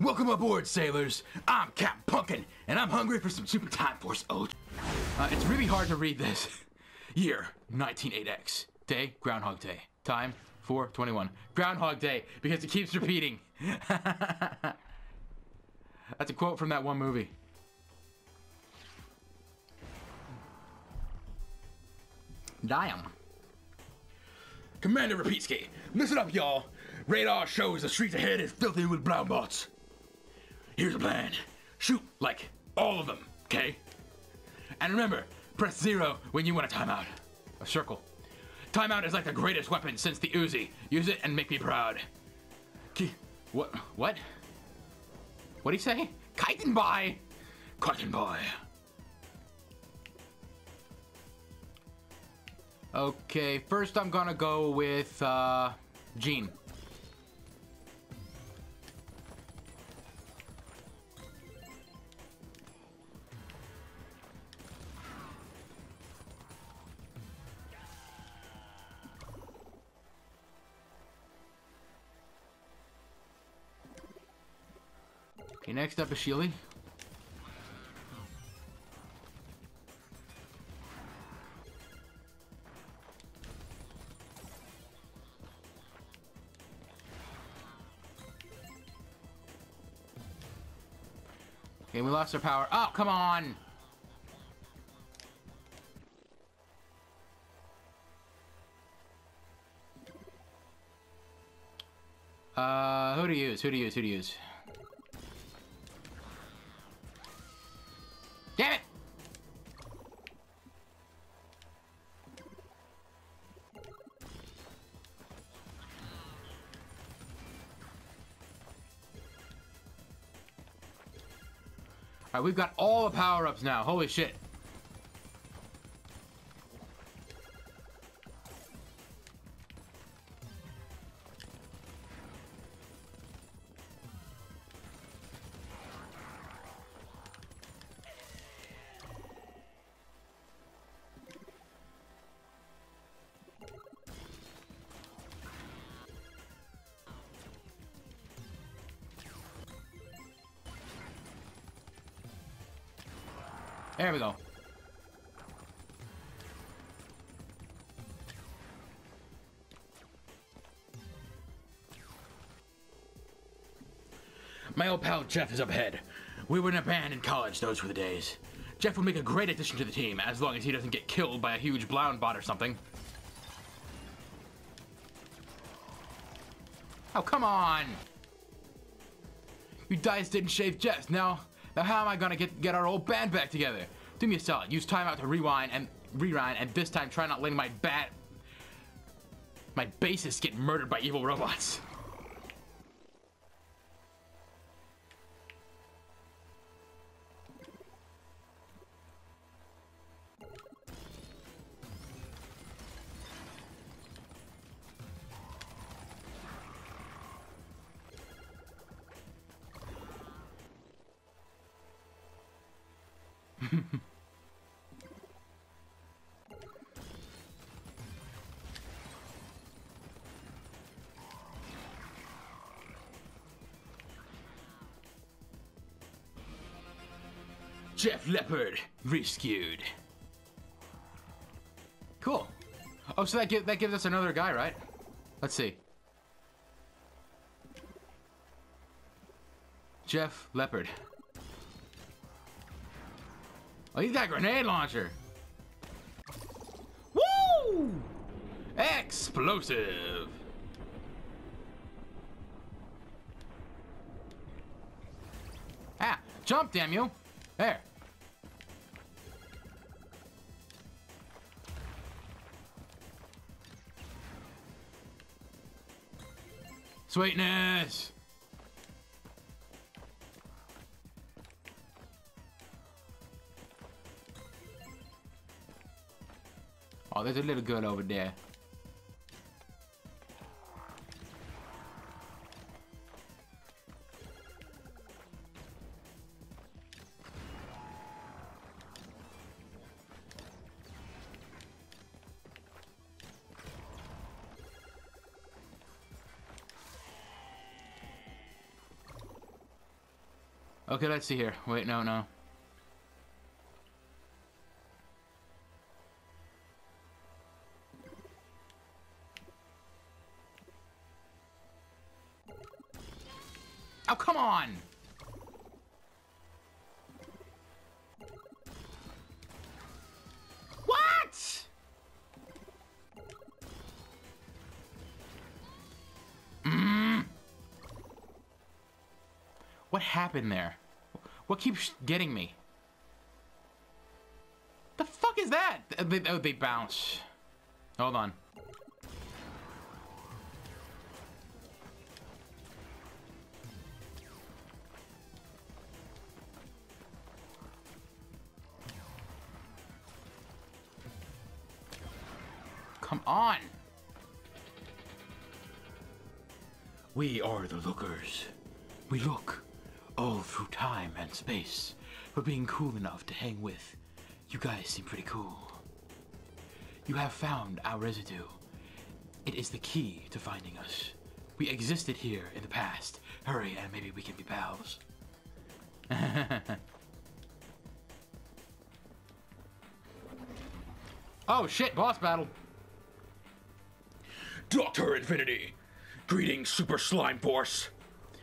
Welcome aboard, sailors. I'm Capn Punkin, and I'm hungry for some Super Time Force Ultra. It's really hard to read this. Year, 198X. Day, Groundhog Day. Time, 4:21. Groundhog Day, because it keeps repeating. That's a quote from that one movie. Damn. Commander Repeatsky, listen up, y'all. Radar shows the streets ahead is filthy with Blownbots. Here's a plan. Shoot, like, all of them, okay? And remember, press 0 when you want a timeout. A circle. Timeout is like the greatest weapon since the Uzi. Use it and make me proud. What? What'd he say? Kaiten Boy! Kaiten Boy. Okay, first I'm gonna go with, Gene. Okay, next up is Shelly. Okay, we lost our power. Oh, come on! Who to use? Damn it! Alright, we've got all the power-ups now. Holy shit. There we go. My old pal Jeff is up ahead. We were in a band in college, those were the days. Jeff would make a great addition to the team, as long as he doesn't get killed by a huge Blownbot or something. Oh, come on! You guys didn't shave Jeff, now... Now how am I gonna get our old band back together? Do me a solid. Use timeout to rewind, and this time try not letting my bassist get murdered by evil robots. Jeff Leopard rescued. Cool. Oh, so that gives us another guy, right? Let's see. Jeff Leopard. Oh, he's got a grenade launcher. Woo! Explosive. Ah, jump, damn you. There. Sweetness. Oh, there's a little girl over there. Okay, let's see here. Wait, no. Oh, come on! What? What happened there? What keeps getting me? The fuck is that? They bounce. Hold on. Come on! We are the lookers. We look all through time and space for being cool enough to hang with. You guys seem pretty cool. You have found our residue. It is the key to finding us. We existed here in the past. Hurry and maybe we can be pals. Oh shit, boss battle. Dr. Infinity! Greetings, Super Slime Force!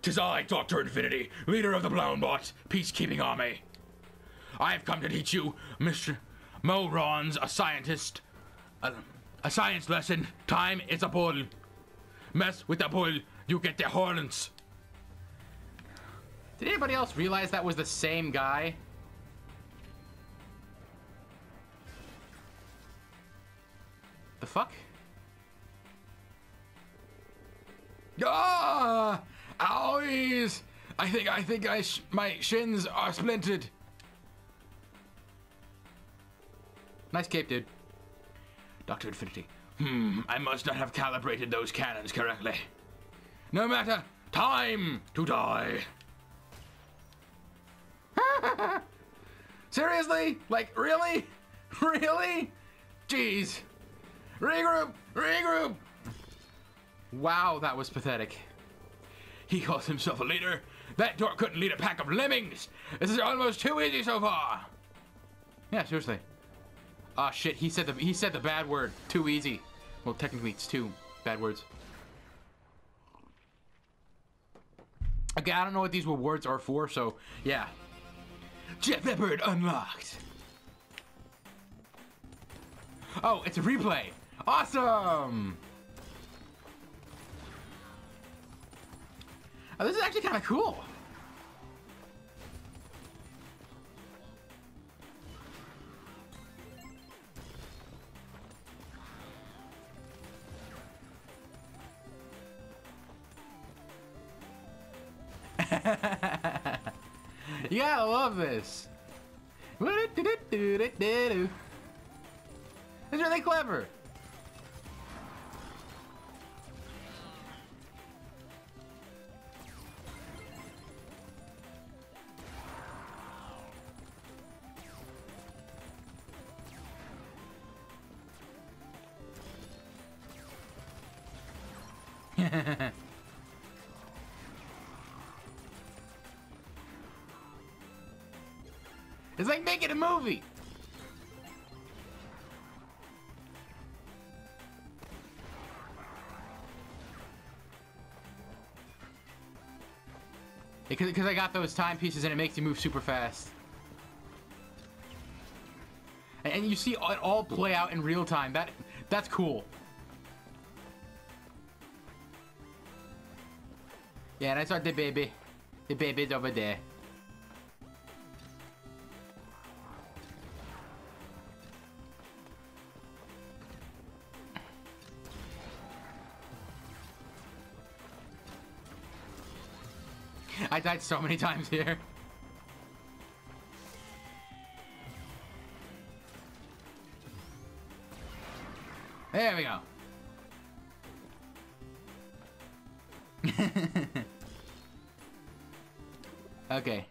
Tis I, Dr. Infinity, leader of the Blownbot, peacekeeping army. I have come to teach you, Mr. Morons, a science lesson. Time is a bull. Mess with the bull, you get the horns. Did anybody else realize that was the same guy? The fuck? Ah! Owies! My shins are splintered. Nice cape, dude. Dr. Infinity. I must not have calibrated those cannons correctly. No matter. Time to die. Seriously? Like, really? Really? Jeez. Regroup! Regroup! Wow, that was pathetic. He calls himself a leader. That dork couldn't lead a pack of lemmings. This is almost too easy so far. Yeah, seriously. Ah, shit. He said the bad word. Too easy. Well, technically, it's two bad words. Okay, I don't know what these rewards are for, so yeah. Jeff Leopard unlocked. Oh, it's a replay. Awesome. Oh, this is actually kind of cool. You gotta love this. It's really clever. It's like making a movie. Because I got those timepieces and it makes you move super fast. And you see it all play out in real time. That's cool. Yeah, and I saw the baby. The baby's over there. I died so many times here. There we go. Okay.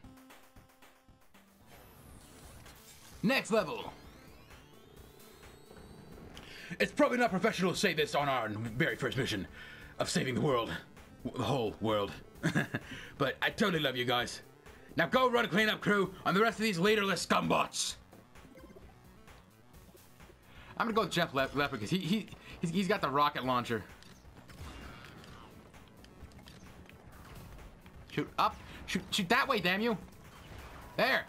Next level. It's probably not professional to say this on our very first mission of saving the world. The whole world. But I totally love you guys. Now go run cleanup crew on the rest of these leaderless scumbots. I'm gonna go with Jeff Leopard because he's got the rocket launcher. Shoot up, shoot that way, damn you! There.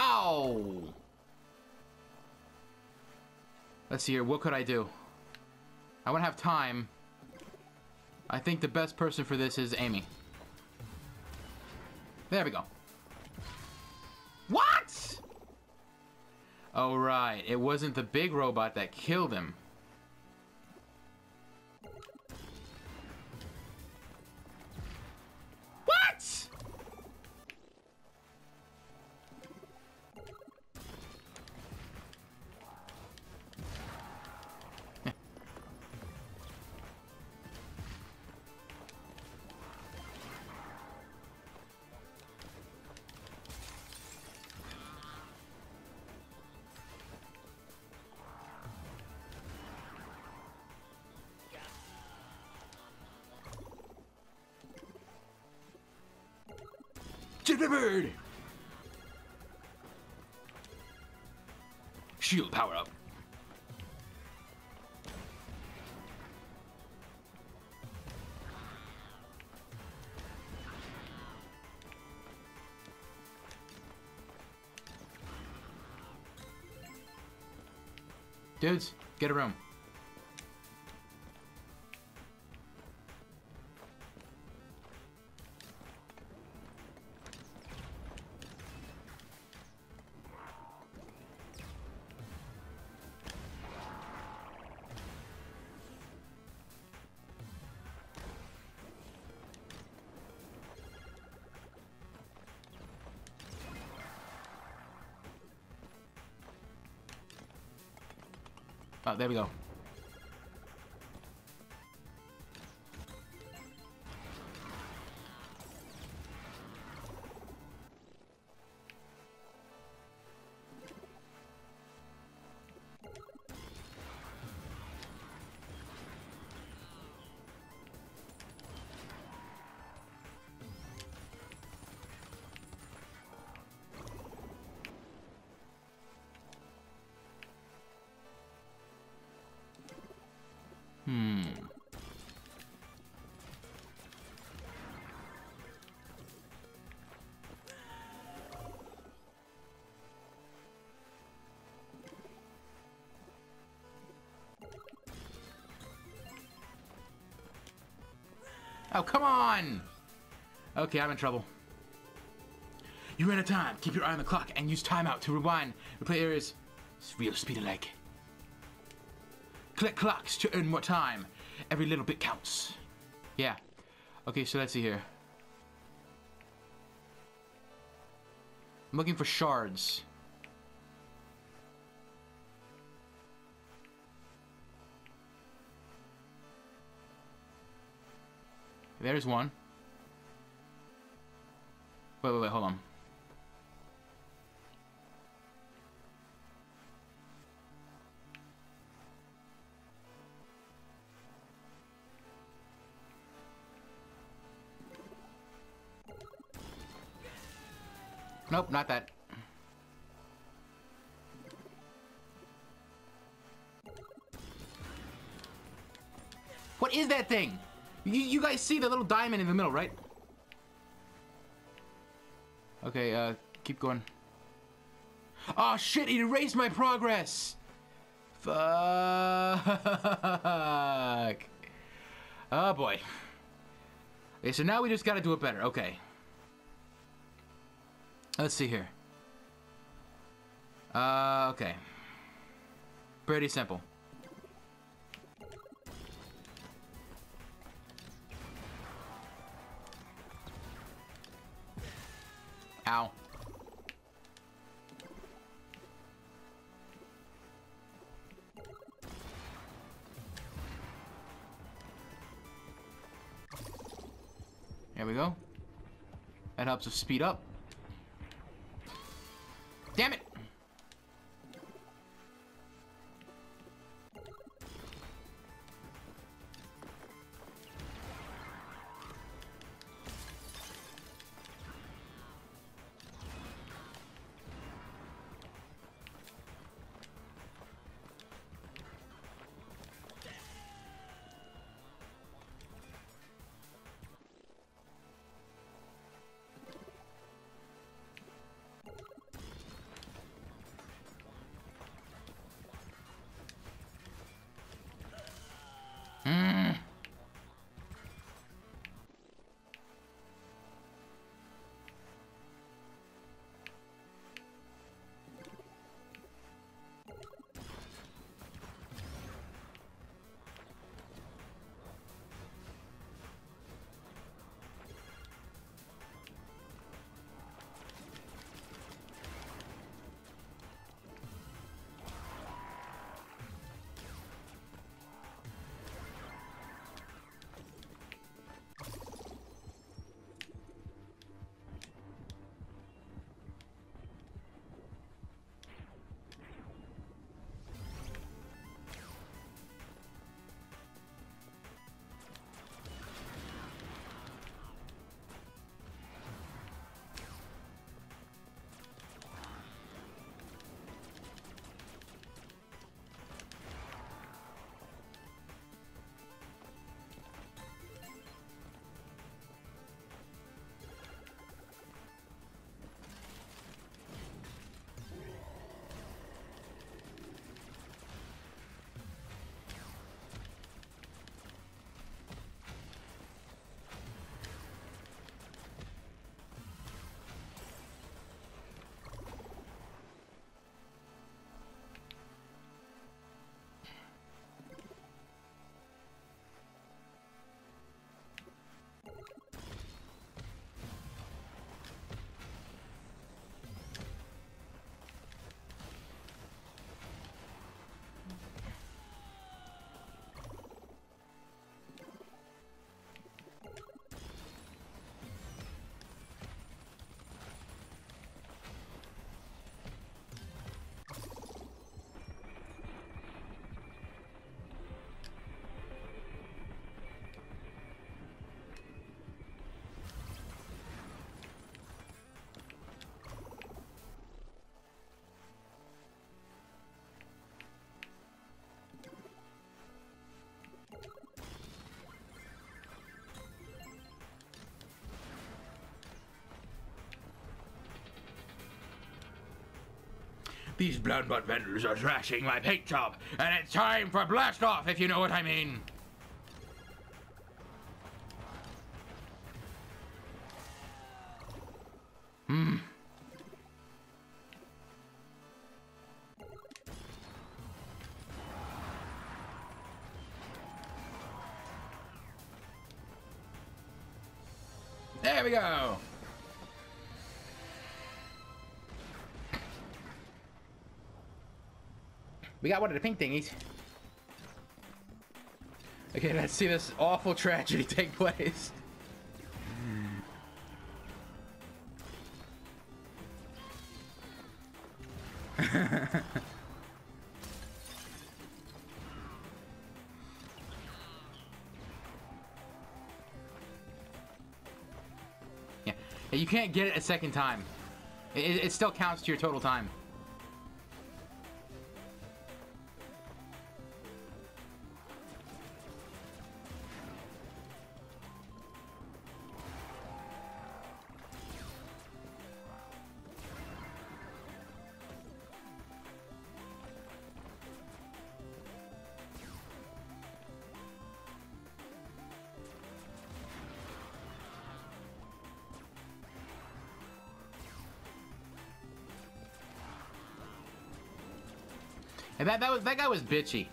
Ow! Let's see here. What could I do? I wouldn't have time. I think the best person for this is Amy. There we go. What? Oh, right. It wasn't the big robot that killed him. What? Jitterbird! Shield power up. Dudes, get a room. Oh, there we go. Oh, come on! Okay, I'm in trouble. You ran out of time. Keep your eye on the clock and use timeout to rewind. Replay areas. It's real speedy like. Collect clocks to earn more time. Every little bit counts. Yeah. Okay, so let's see here. I'm looking for shards. There's one. Wait, hold on. Nope, not that. What is that thing? You guys see the little diamond in the middle, right? Okay, keep going. Oh shit, it erased my progress! Fuck. Oh boy. Okay, so now we just gotta do it better, okay. Let's see here. Okay. Pretty simple. Ow. There we go. That helps us speed up. Damn it! These Blownbot vendors are thrashing my paint job, and it's time for blast off, if you know what I mean. There we go. We got one of the pink thingies. Okay, let's see this awful tragedy take place. Yeah, you can't get it a second time. It still counts to your total time. And that guy was bitchy.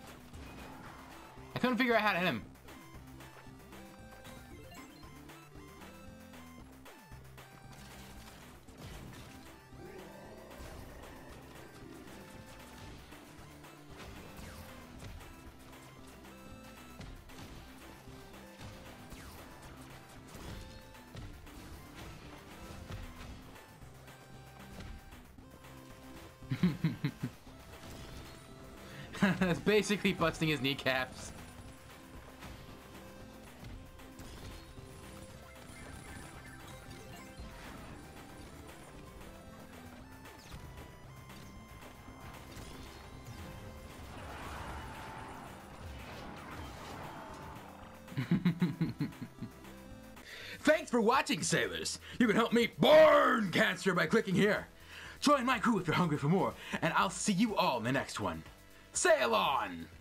I couldn't figure out how to hit him. That's basically busting his kneecaps. Thanks for watching, sailors. You can help me burn cancer by clicking here. Join my crew if you're hungry for more, and I'll see you all in the next one. Sail on!